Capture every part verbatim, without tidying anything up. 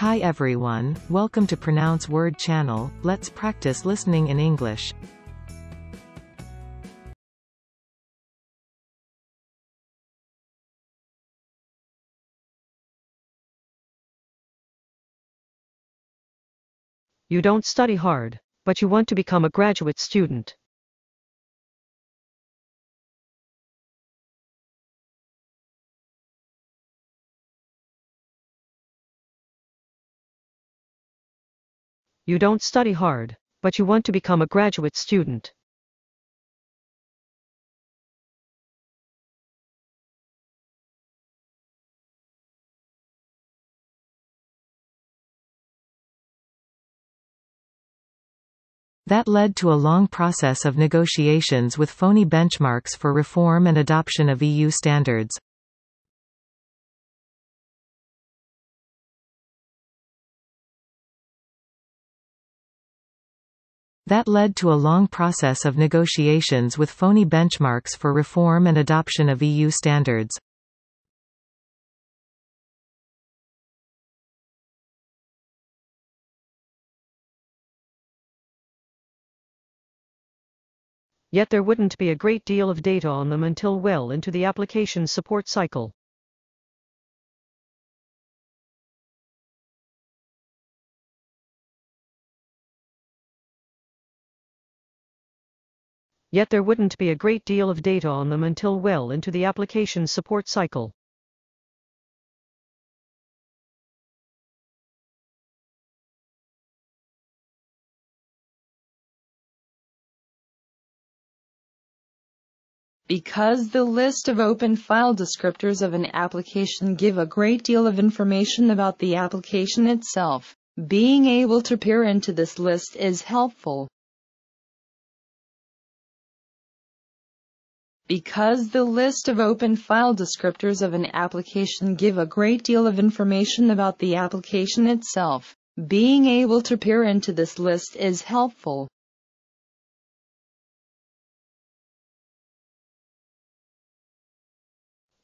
Hi everyone, welcome to Pronounce Word channel. Let's practice listening in English. You don't study hard, but you want to become a graduate student. You don't study hard, but you want to become a graduate student. That led to a long process of negotiations with phony benchmarks for reform and adoption of E U standards. That led to a long process of negotiations with phony benchmarks for reform and adoption of E U standards. Yet there wouldn't be a great deal of data on them until well into the application support cycle. Yet there wouldn't be a great deal of data on them until well into the application support cycle. Because the list of open file descriptors of an application give a great deal of information about the application itself, being able to peer into this list is helpful. Because the list of open file descriptors of an application give a great deal of information about the application itself, being able to peer into this list is helpful.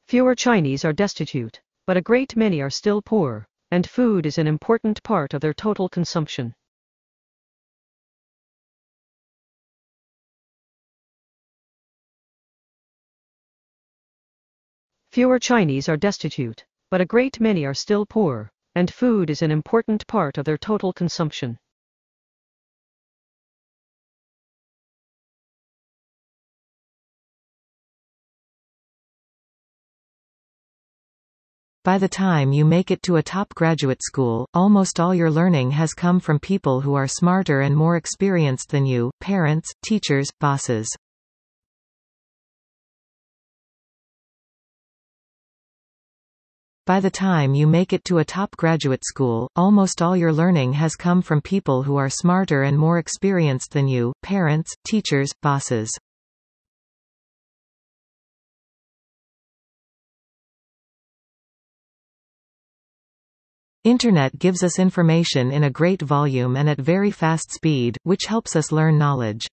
Fewer Chinese are destitute, but a great many are still poor, and food is an important part of their total consumption. Fewer Chinese are destitute, but a great many are still poor, and food is an important part of their total consumption. By the time you make it to a top graduate school, almost all your learning has come from people who are smarter and more experienced than you: parents, teachers, bosses. By the time you make it to a top graduate school, almost all your learning has come from people who are smarter and more experienced than you: parents, teachers, bosses. Internet gives us information in a great volume and at very fast speed, which helps us learn knowledge.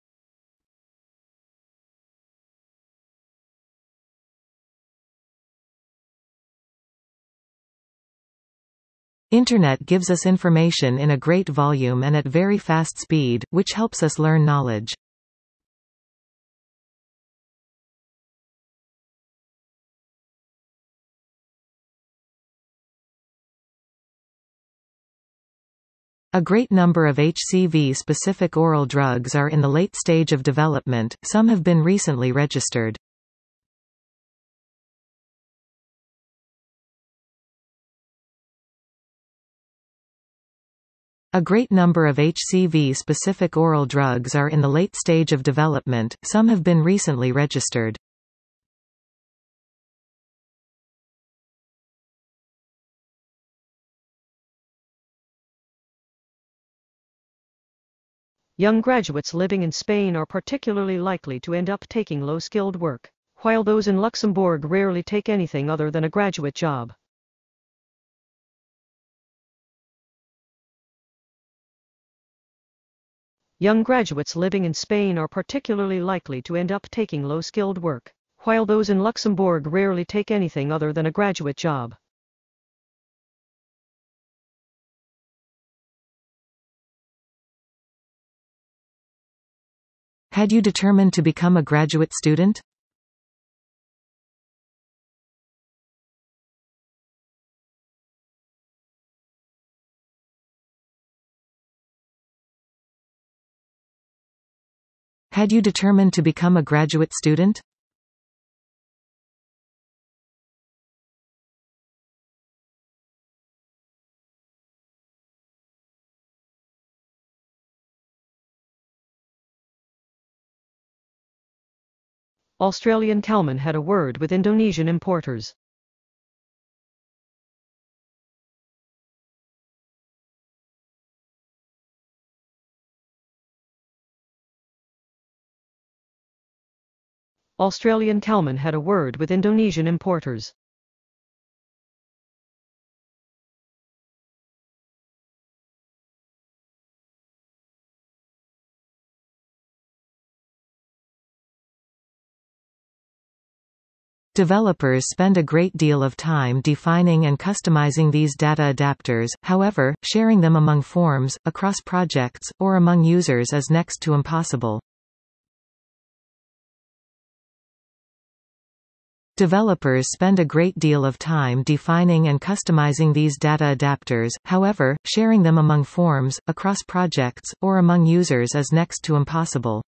Internet gives us information in a great volume and at very fast speed, which helps us learn knowledge. A great number of H C V-specific oral drugs are in the late stage of development, some have been recently registered. A great number of H C V-specific oral drugs are in the late stage of development, some have been recently registered. Young graduates living in Spain are particularly likely to end up taking low-skilled work, while those in Luxembourg rarely take anything other than a graduate job. Young graduates living in Spain are particularly likely to end up taking low-skilled work, while those in Luxembourg rarely take anything other than a graduate job. Had you determined to become a graduate student? Had you determined to become a graduate student? Australian Kalman had a word with Indonesian importers. Australian Kalman had a word with Indonesian importers. Developers spend a great deal of time defining and customizing these data adapters, however, sharing them among forms, across projects, or among users is next to impossible. Developers spend a great deal of time defining and customizing these data adapters, however, sharing them among forms, across projects, or among users is next to impossible.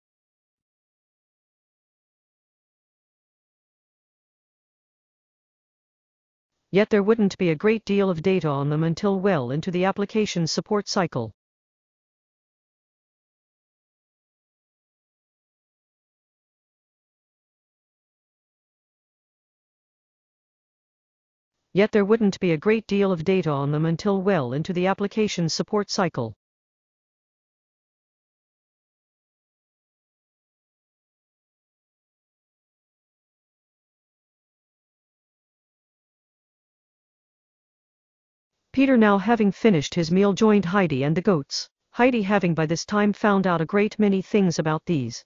Yet there wouldn't be a great deal of data on them until well into the application support cycle. Yet there wouldn't be a great deal of data on them until well into the application support cycle. Peter, now having finished his meal, joined Heidi and the goats, Heidi having by this time found out a great many things about these.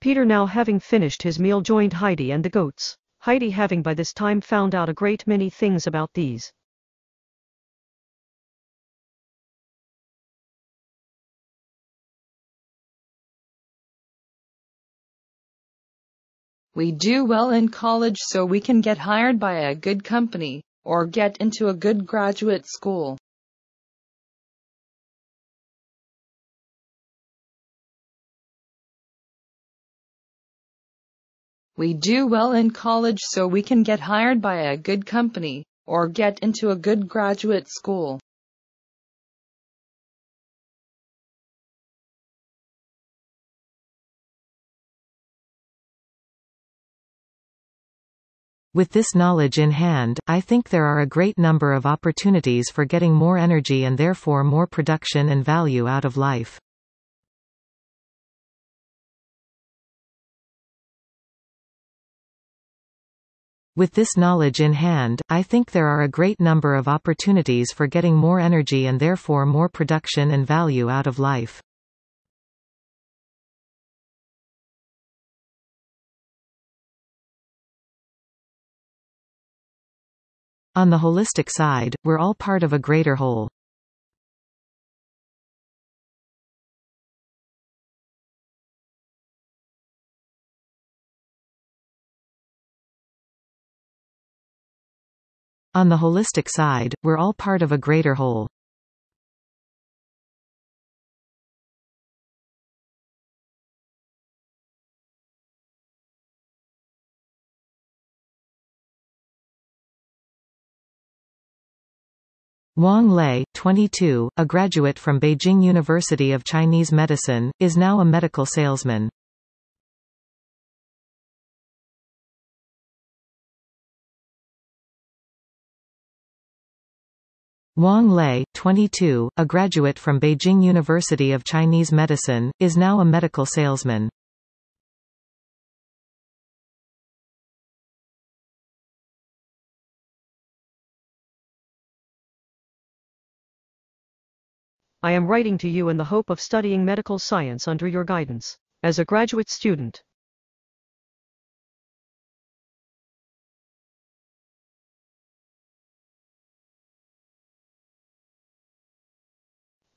Peter, now having finished his meal, joined Heidi and the goats, Heidi having by this time found out a great many things about these. We do well in college so we can get hired by a good company, or get into a good graduate school. We do well in college so we can get hired by a good company, or get into a good graduate school. With this knowledge in hand, I think there are a great number of opportunities for getting more energy and therefore more production and value out of life. With this knowledge in hand, I think there are a great number of opportunities for getting more energy and therefore more production and value out of life. On the holistic side, we're all part of a greater whole. On the holistic side, we're all part of a greater whole. Wang Lei, twenty-two, a graduate from Beijing University of Chinese Medicine, is now a medical salesman. Wang Lei, twenty-two, a graduate from Beijing University of Chinese Medicine, is now a medical salesman. I am writing to you in the hope of studying medical science under your guidance, as a graduate student.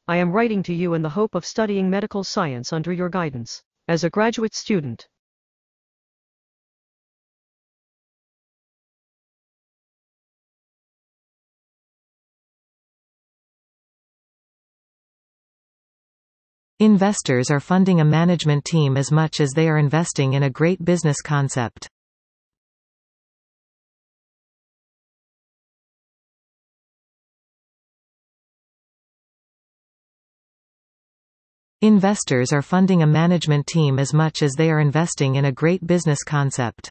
I am writing to you in the hope of studying medical science under your guidance, as a graduate student. Investors are funding a management team as much as they are investing in a great business concept. Investors are funding a management team as much as they are investing in a great business concept.